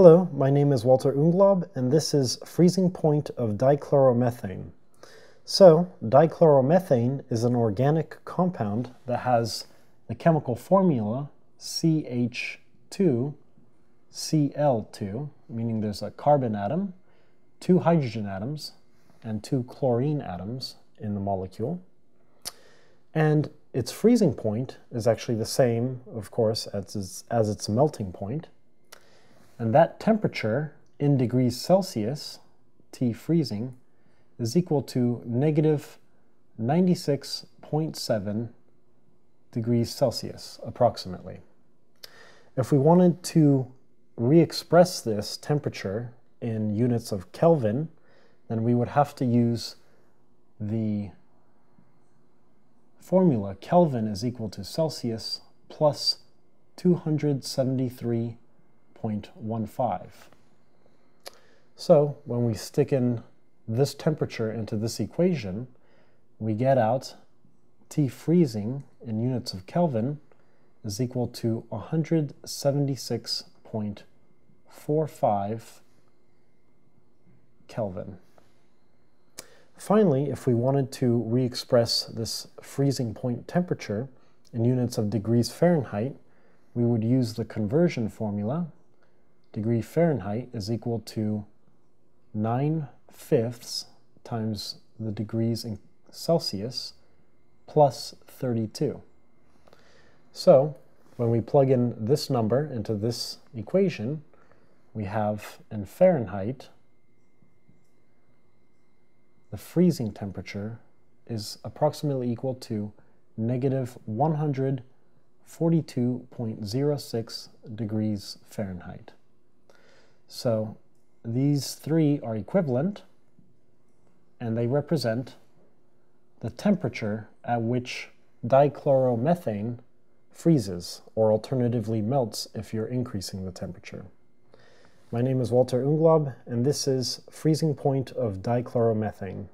Hello, my name is Walter Unglaub, and this is Freezing Point of Dichloromethane. So, dichloromethane is an organic compound that has the chemical formula CH2Cl2, meaning there's a carbon atom, two hydrogen atoms, and two chlorine atoms in the molecule. And its freezing point is actually the same, of course, as its melting point. And that temperature in degrees Celsius, T freezing, is equal to negative 96.7 degrees Celsius, approximately. If we wanted to re-express this temperature in units of Kelvin, then we would have to use the formula Kelvin is equal to Celsius plus 273.15. So when we stick in this temperature into this equation, we get out T freezing in units of Kelvin is equal to 176.45 Kelvin. Finally, if we wanted to re-express this freezing point temperature in units of degrees Fahrenheit, we would use the conversion formula. Degree Fahrenheit is equal to 9/5 times the degrees in Celsius plus 32. So when we plug in this number into this equation, we have in Fahrenheit the freezing temperature is approximately equal to negative 142.06 degrees Fahrenheit. So these three are equivalent, and they represent the temperature at which dichloromethane freezes, or alternatively melts if you're increasing the temperature. My name is Walter Unglaub, and this is Freezing Point of Dichloromethane.